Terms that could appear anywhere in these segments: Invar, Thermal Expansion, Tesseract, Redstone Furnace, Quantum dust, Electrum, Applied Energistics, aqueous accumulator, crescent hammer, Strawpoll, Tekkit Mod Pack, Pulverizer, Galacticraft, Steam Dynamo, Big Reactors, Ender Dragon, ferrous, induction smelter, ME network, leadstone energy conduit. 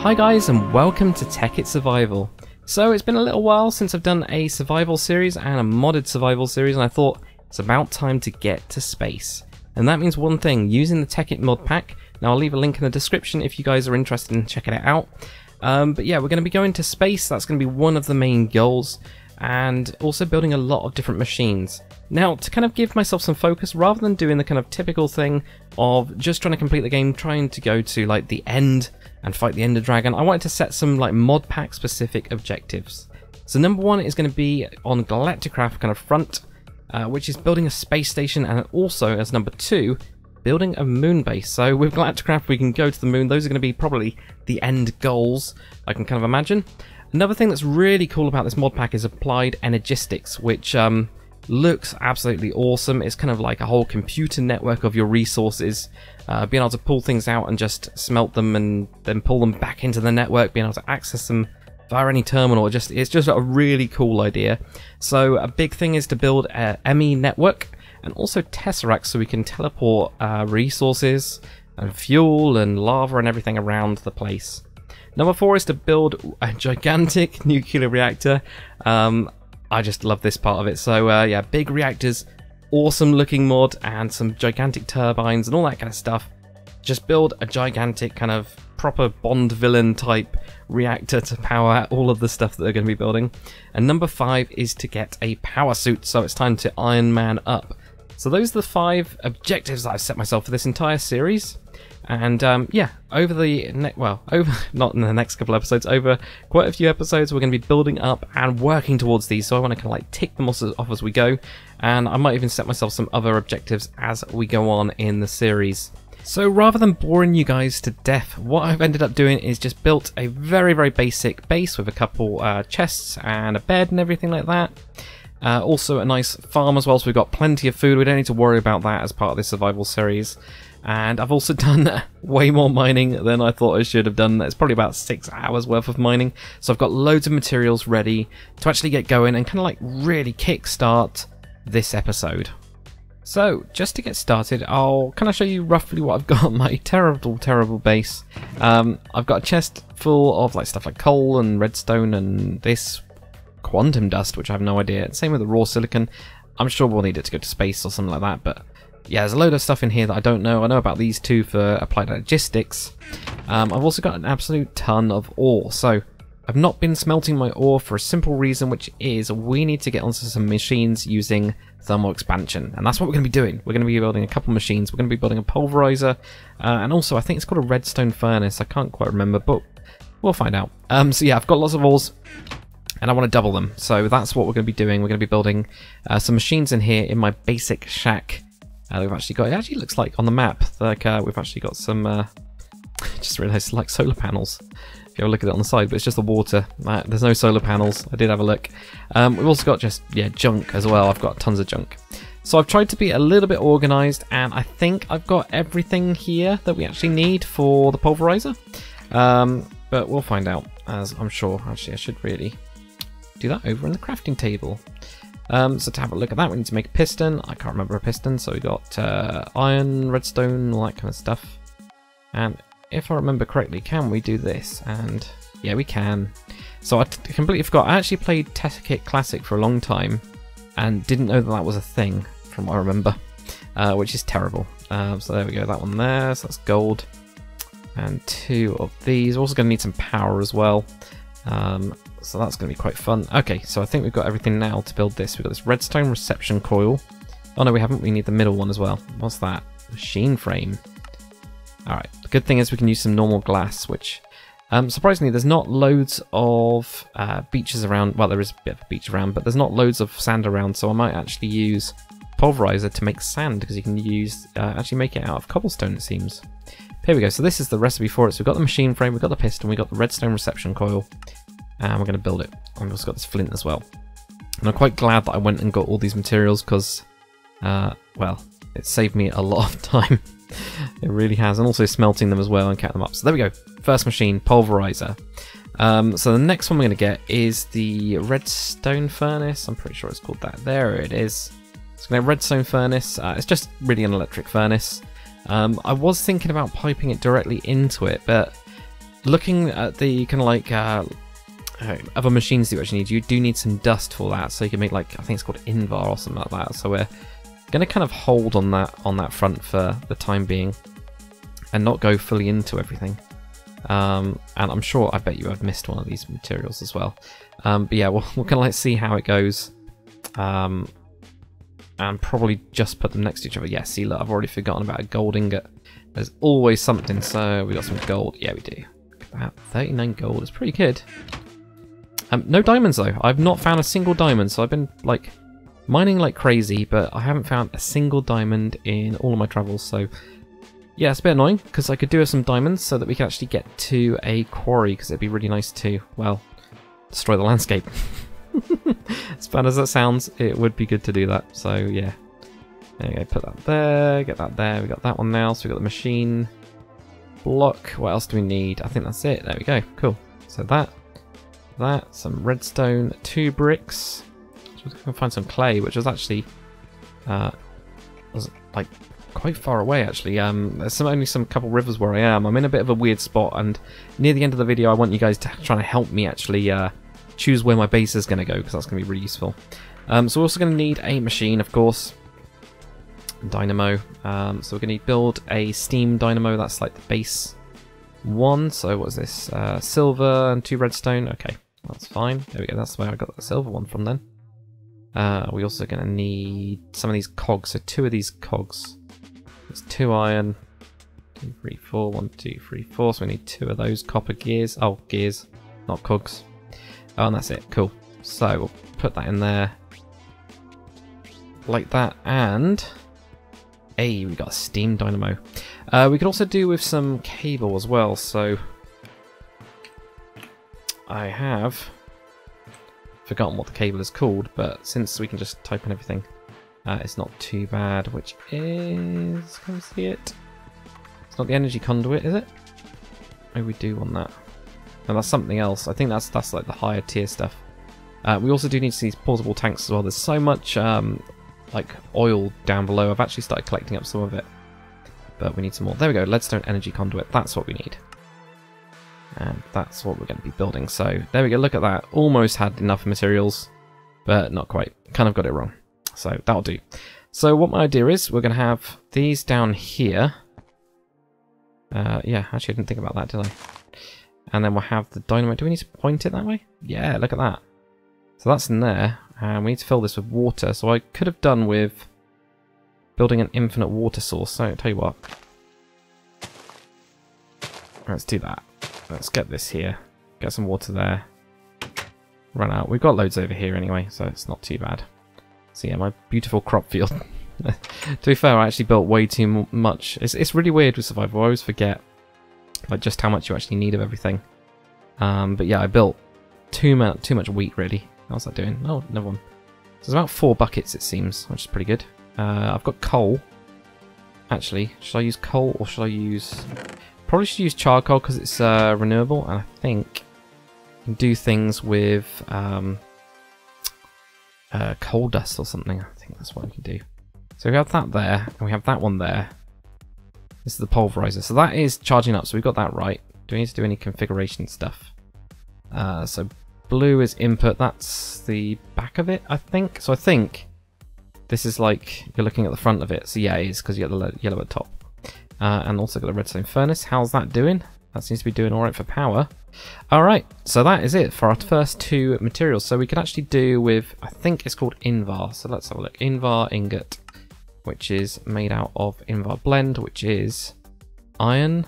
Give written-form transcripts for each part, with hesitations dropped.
Hi guys and welcome to Tekkit Survival. So it's been a little while since I've done a survival series and a modded survival series, and I thought it's about time to get to space. And that means one thing, using the Tekkit Mod Pack. Now I'll leave a link in the description if you guys are interested in checking it out. But yeah, we're going to be going to space. That's going to be one of the main goals, and also building a lot of different machines. Now, to kind of give myself some focus, rather than doing the kind of typical thing of just trying to complete the game, trying to go to like the end and fight the Ender Dragon, I wanted to set some like mod pack specific objectives. So number one is going to be on Galacticraft kind of front, which is building a space station, and also as number two, building a moon base. So with Galacticraft we can go to the moon. Those are going to be probably the end goals, I can kind of imagine. Another thing that's really cool about this mod pack is Applied Energistics, which looks absolutely awesome. It's kind of like a whole computer network of your resources, being able to pull things out and just smelt them and then pull them back into the network, being able to access them via any terminal. It's just a really cool idea. So a big thing is to build a ME network and also Tesseract, so we can teleport resources and fuel and lava and everything around the place. Number four is to build a gigantic nuclear reactor. I just love this part of it. So yeah, Big Reactors, awesome looking mod, and some gigantic turbines and all that kind of stuff. Just build a gigantic kind of proper Bond villain type reactor to power all of the stuff that they're going to be building. And number five is to get a power suit, so it's time to Iron Man up. So those are the five objectives that I've set myself for this entire series. And yeah, over the quite a few episodes, we're going to be building up and working towards these. So I want to kind of like tick them off as we go, and I might even set myself some other objectives as we go on in the series. So rather than boring you guys to death, what I've ended up doing is just built a very, very basic base with a couple chests and a bed and everything like that. Also a nice farm as well, so we've got plenty of food. We don't need to worry about that as part of this survival series. And I've also done way more mining than I thought I should have done. It's probably about 6 hours worth of mining. So I've got loads of materials ready to actually get going and kind of like really kickstart this episode. So just to get started, I'll kind of show you roughly what I've got on my terrible, terrible base. I've got a chest full of like stuff like coal and redstone and this quantum dust, which I have no idea. Same with the raw silicon. I'm sure we'll need it to go to space or something like that, but yeah, there's a load of stuff in here that I don't know. I know about these two for Applied Energistics. I've also got an absolute ton of ore. So I've not been smelting my ore for a simple reason, which is we need to get onto some machines using thermal expansion. And that's what we're going to be doing. We're going to be building a couple machines. We're going to be building a pulverizer. And also, I think it's called a redstone furnace. I can't quite remember, but we'll find out. So yeah, I've got lots of ores, and I want to double them. So that's what we're going to be doing. We're going to be building some machines in here in my basic shack. We've actually got, it actually looks like on the map, like we've actually got some, just realised, like solar panels. If you have a look at it on the side, but it's just the water. There's no solar panels. I did have a look. We've also got just, yeah, junk as well. I've got tons of junk. So I've tried to be a little bit organised, and I think I've got everything here that we actually need for the pulverizer. But we'll find out, as I'm sure. Actually, I should really do that over in the crafting table. So to have a look at that, we need to make a piston. I can't remember a piston, so we got iron, redstone, all that kind of stuff. And if I remember correctly, can we do this? And yeah, we can. So I completely forgot. I actually played Tekkit Classic for a long time and didn't know that that was a thing, from what I remember, which is terrible. So there we go, that one there. So that's gold. And two of these. We're also going to need some power as well. So that's going to be quite fun. Okay, so I think we've got everything now to build this. We've got this redstone reception coil. Oh no, we haven't. We need the middle one as well. What's that? Machine frame. Alright, the good thing is we can use some normal glass, which, surprisingly, there's not loads of beaches around. Well, there is a bit of a beach around, but there's not loads of sand around, so I might actually use pulverizer to make sand, because you can use actually make it out of cobblestone, it seems. Here we go. So this is the recipe for it. So we've got the machine frame, we've got the piston, we've got the redstone reception coil, and we're going to build it. I've also got this flint as well. And I'm quite glad that I went and got all these materials, because, well, it saved me a lot of time. It really has. And also smelting them as well and counting them up. So there we go. First machine, pulverizer. So the next one we're going to get is the redstone furnace. I'm pretty sure it's called that. There it is. It's going to be a redstone furnace. It's just really an electric furnace. I was thinking about piping it directly into it, but looking at the kind of like other machines that you actually need, you do need some dust for that, so you can make like, I think it's called Invar or something like that. So we're going to kind of hold on that front for the time being and not go fully into everything. And I'm sure, I bet you I've missed one of these materials as well. But yeah, we'll kind of like see how it goes. And probably just put them next to each other. Yeah, see, look, I've already forgotten about a gold ingot. There's always something, so we got some gold. Yeah, we do. Look at that, 39 gold is pretty good. No diamonds though. I've not found a single diamond, so I've been like mining like crazy, but I haven't found a single diamond in all of my travels. So yeah, it's a bit annoying because I could do with some diamonds so that we can actually get to a quarry, because it'd be really nice to, well, destroy the landscape. As bad as that sounds, it would be good to do that. So yeah, there you go. Put that there. Get that there. We got that one now. So we got the machine block. What else do we need? I think that's it. There we go. Cool. So that, some redstone, 2 bricks. So we can find some clay, which was actually was like quite far away. Actually, there's only some couple rivers where I am. I'm in a bit of a weird spot, and near the end of the video, I want you guys to try and help me actually. Choose where my base is going to go, because that's going to be really useful. So we're also going to need a machine, of course, dynamo. So we're going to build a steam dynamo. That's like the base one. So what's this? Silver and 2 redstone. Okay, that's fine. There we go. That's where I got the silver one from. Then we're also going to need some of these cogs. So 2 of these cogs. There's 2 iron. 2, 3, 4. 1, 2, 3, 4. So we need 2 of those copper gears. Oh, gears, not cogs. Oh, and that's it. Cool. So we'll put that in there like that, and hey, we got a steam dynamo. We could also do with some cable as well. So I have forgotten what the cable is called, but since we can just type in everything, it's not too bad. Which is, can we see it? It's not the energy conduit, is it? Maybe we do want that. And that's something else. I think that's like the higher tier stuff. We also do need these portable tanks as well. There's so much like oil down below. I've actually started collecting up some of it, but we need some more. There we go. Leadstone energy conduit. That's what we need, and that's what we're going to be building. So there we go. Look at that. Almost had enough materials, but not quite. Kind of got it wrong. So that'll do. So what my idea is, we're going to have these down here. Yeah, actually I didn't think about that, did I? And then we'll have the dynamite. Do we need to point it that way? Yeah, look at that. So that's in there. And we need to fill this with water. So I could have done with building an infinite water source. So I'll tell you what. Let's do that. Let's get this here. Get some water there. Run out. We've got loads over here anyway, so it's not too bad. So yeah, my beautiful crop field. To be fair, I actually built way too much. It's really weird with survival. I always forget like just how much you actually need of everything. But yeah, I built too much wheat, really. How's that doing? Oh, another one. So there's about 4 buckets, it seems, which is pretty good. I've got coal. Actually, should I use coal or should I use... Probably should use charcoal because it's renewable, and I think you can do things with coal dust or something. I think that's what we can do. So we have that there, and we have that one there. This is the pulverizer. So that is charging up, so we've got that right. Do we need to do any configuration stuff? So blue is input. That's the back of it, I think. So I think this is like you're looking at the front of it. So yeah, it is, because you got the yellow at the top. And also got the redstone furnace. How's that doing? That seems to be doing all right for power. All right, so that is it for our first 2 materials. So we can actually do with, I think it's called Invar. So let's have a look. Invar ingot, which is made out of Invar blend, which is iron,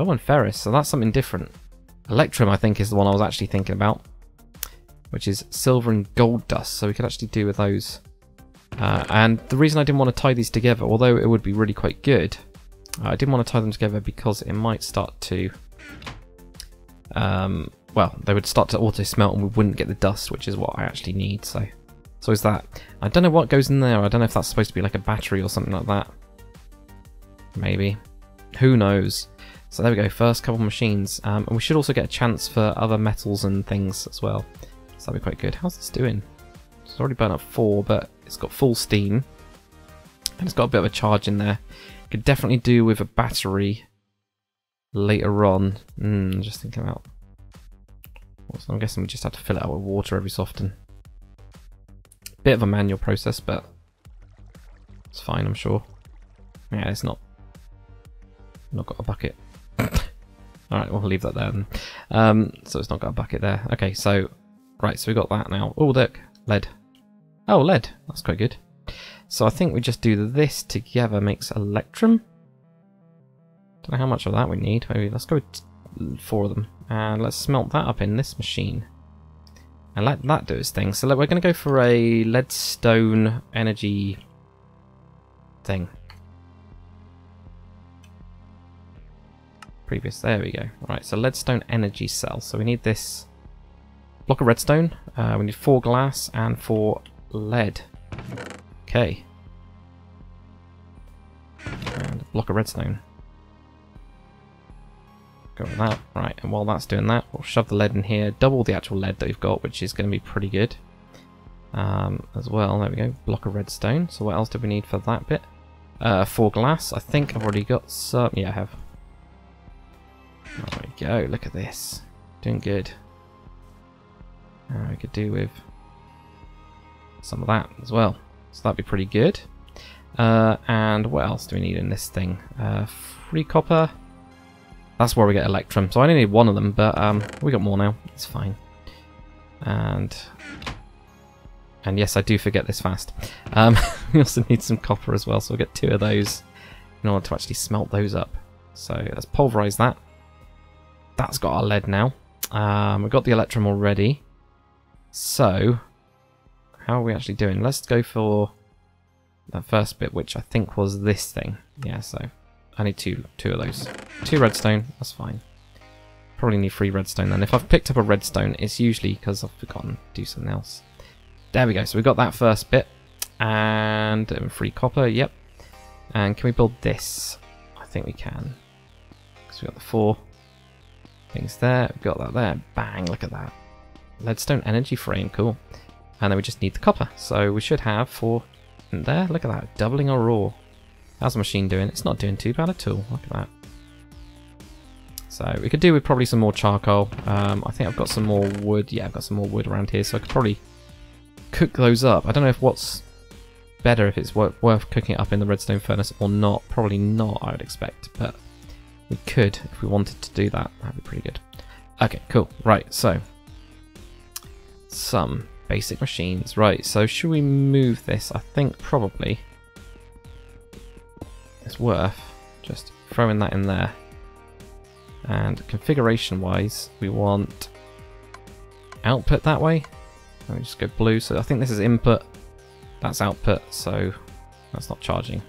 oh, and ferrous, so that's something different. Electrum, I think, is the one I was actually thinking about, which is silver and gold dust, so we could actually do with those. And the reason I didn't want to tie these together, although it would be really quite good, I didn't want to tie them together because it might start to, well, they would start to auto-smelt and we wouldn't get the dust, which is what I actually need, so... So is that, I don't know what goes in there. I don't know if that's supposed to be like a battery or something like that. Maybe. Who knows? So there we go, first couple machines. And we should also get a chance for other metals and things as well. So that'd be quite good. How's this doing? It's already burnt up 4, but it's got full steam. And it's got a bit of a charge in there. Could definitely do with a battery. later on. Just thinking about. So I'm guessing we just have to fill it out with water every so often. Bit of a manual process, but it's fine, I'm sure. Yeah, it's not got a bucket. Alright, we'll leave that there then. So it's not got a bucket there. Okay, so right, so we got that now. Oh look, lead. Oh, lead. That's quite good. So I think we just do this together makes Electrum. Don't know how much of that we need. Maybe let's go with 4 of them. And let's smelt that up in this machine. And let that do its thing. So we're going to go for a leadstone energy thing. Previous, there we go. Alright, so leadstone energy cell. So we need this block of redstone. We need 4 glass and 4 lead. Okay. And a block of redstone. Go with that. Right, and while that's doing that, we'll shove the lead in here, double the actual lead that we've got, which is going to be pretty good as well. There we go, block of redstone. So what else do we need for that bit? 4 glass. I think I've already got some. Yeah, I have. There we go, look at this. Doing good. We could do with some of that as well. So that'd be pretty good. And what else do we need in this thing? 3 copper. That's where we get Electrum. So I only need 1 of them, but we got more now. It's fine. And yes, I do forget this fast. We also need some copper as well, so we'll get 2 of those in order to actually smelt those up. So let's pulverize that. That's got our lead now. We've got the Electrum already. So how are we actually doing? Let's go for that first bit, which I think was this thing. Yeah, so I need two of those. 2 redstone, that's fine. Probably need 3 redstone then. If I've picked up a redstone, it's usually because I've forgotten to do something else. There we go, so we got that first bit. And 3 copper, yep. And can we build this? I think we can. Because we got the 4 things there. We've got that there. Bang, look at that. Leadstone energy frame, cool. And then we just need the copper. So we should have 4 in there. Look at that, doubling our ore. How's the machine doing? It's not doing too bad at all. Look at that. So we could do with probably some more charcoal. I think I've got some more wood. Yeah, I've got some more wood around here, so I could probably cook those up. I don't know if what's better, if it's worth cooking it up in the redstone furnace or not. Probably not, I would expect, but we could if we wanted to do that. That'd be pretty good. Okay, cool. Right, so some basic machines. Right, so should we move this? I think probably. It's worth just throwing that in there. And configuration wise, we want output that way. Let me just go blue. So I think this is input, that's output, so that's not charging.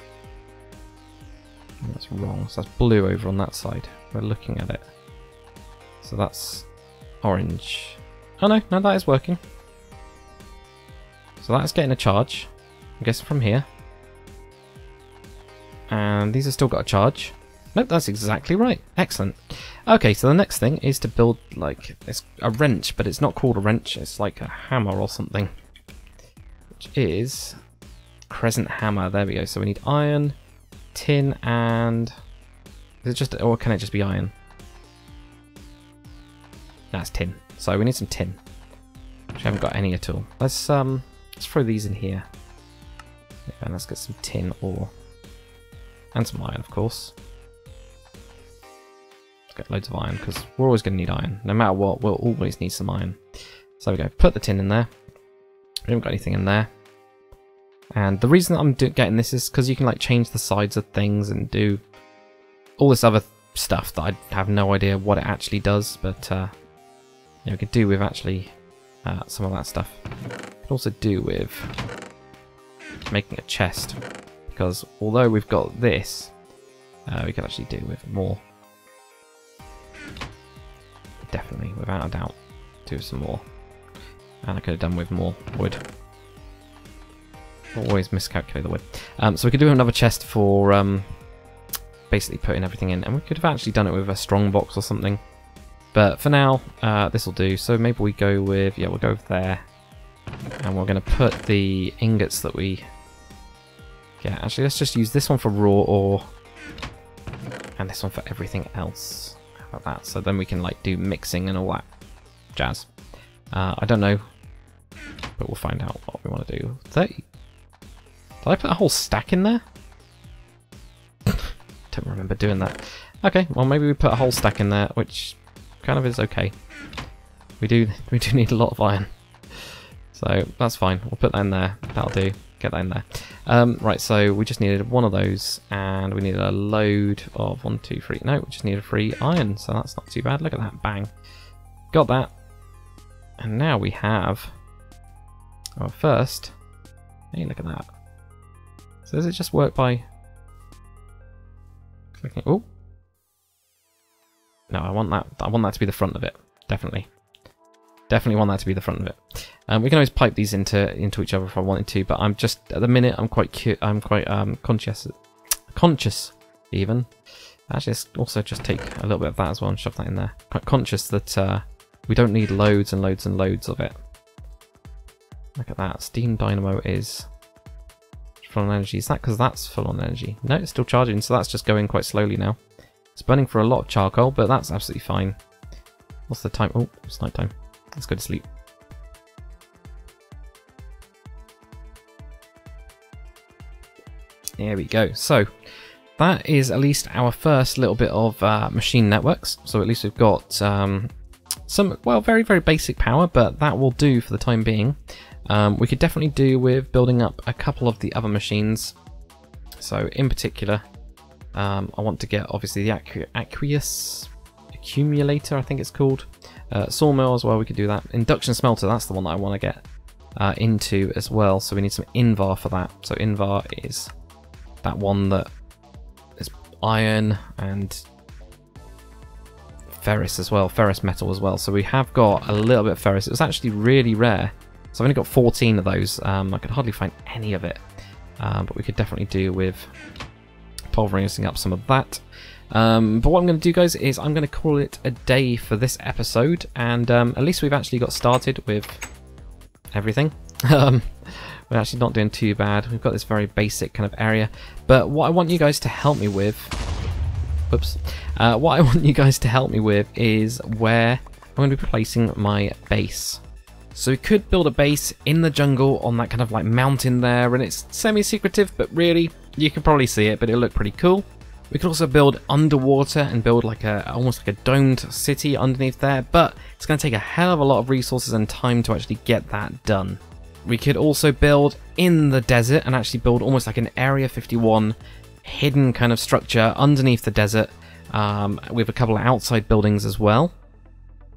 That's wrong. So that's blue over on that side. We're looking at it. So that's orange. Oh no, no, that is working. So that's getting a charge, I guess, from here. And these have still got a charge. Nope, that's exactly right. Excellent. Okay, so the next thing is to build, like, it's a wrench, but it's not called a wrench. It's like a hammer or something, which is crescent hammer. There we go. So we need iron, tin, and is it just, or can it just be iron? That's tin. So we need some tin, which I haven't got any at all. Let's throw these in here, and let's get some tin ore. And some iron, of course. Let's get loads of iron, because we're always going to need iron. No matter what, we'll always need some iron. So there we go. Put the tin in there. We haven't got anything in there. And the reason I'm getting this is because you can, like, change the sides of things and do all this other stuff that I have no idea what it actually does. But you know, we could do with actually some of that stuff. Could also do with making a chest. Because although we've got this, we can actually do with more. Definitely, without a doubt, do some more. And I could have done with more wood. Always miscalculate the wood. So we could do another chest for basically putting everything in. And we could have actually done it with a strong box or something. But for now, this will do. So maybe we go with, yeah, we'll go with there. And we're going to put the ingots that we... Yeah, actually, let's just use this one for raw ore, and and this one for everything else. How about that? So then we can like do mixing and all that jazz. I don't know, but we'll find out what we want to do. 30. Did I put a whole stack in there? Don't remember doing that. Okay, well maybe we put a whole stack in there, which kind of is okay. We do need a lot of iron, so that's fine. We'll put that in there. That'll do. Get that in there. Right, so we just needed one of those, and we needed a load of 1, 2, 3. No, we just needed 3 iron, so that's not too bad. Look at that, bang, got that. And now we have our first. Hey, look at that. So does it just work by clicking? Oh, no, I want that. I want that to be the front of it. Definitely. Definitely want that to be the front of it. We can always pipe these into each other if I wanted to, but I'm just at the minute I'm quite conscious even. Actually, let's also just take a little bit of that as well and shove that in there. Quite conscious that we don't need loads and loads and loads of it. Look at that. Steam Dynamo is full on energy. Is that because that's full on energy? No, it's still charging, so that's just going quite slowly now. It's burning for a lot of charcoal, but that's absolutely fine. What's the time? Oh, it's night time. Let's go to sleep. There we go. So that is at least our first little bit of machine networks. So at least we've got some, well, very, very basic power, but that will do for the time being. We could definitely do with building up a couple of the other machines. So in particular, I want to get obviously the aqueous accumulator, I think it's called. Sawmill as well, we could do that. Induction smelter, that's the one that I want to get into as well. So we need some Invar for that. So Invar is that one that is iron and ferrous as well, ferrous metal as well. So we have got a little bit of ferrous. It was actually really rare. So I've only got 14 of those. I could hardly find any of it. But we could definitely do with pulverizing up some of that. But what I'm going to do, guys, is I'm going to call it a day for this episode, and at least we've actually got started with everything. We're actually not doing too bad. We've got this very basic kind of area, but what I want you guys to help me with, whoops, what I want you guys to help me with is where I'm going to be placing my base. So we could build a base in the jungle on that kind of like mountain there, and it's semi-secretive, but really you can probably see it, but it'll look pretty cool. We could also build underwater and build like a almost like a domed city underneath there, but it's going to take a hell of a lot of resources and time to actually get that done. We could also build in the desert and actually build almost like an Area 51 hidden kind of structure underneath the desert with a couple of outside buildings as well.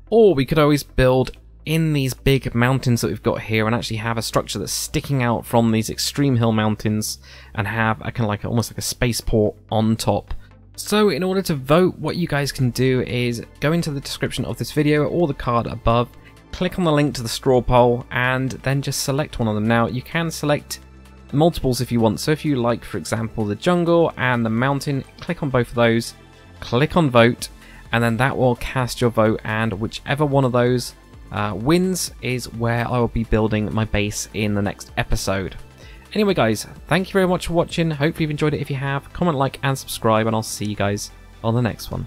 Or we could always build in these big mountains that we've got here and actually have a structure that's sticking out from these extreme hill mountains and have a kind of like almost like a spaceport on top. So in order to vote, what you guys can do is go into the description of this video or the card above, click on the link to the straw poll, and then just select one of them. Now you can select multiples if you want, so if you like, for example, the jungle and the mountain, click on both of those, click on vote, and then that will cast your vote, and whichever one of those wins is where I will be building my base in the next episode. Anyway, guys, thank you very much for watching. Hopefully you've enjoyed it. If you have, comment, like, and subscribe, and I'll see you guys on the next one.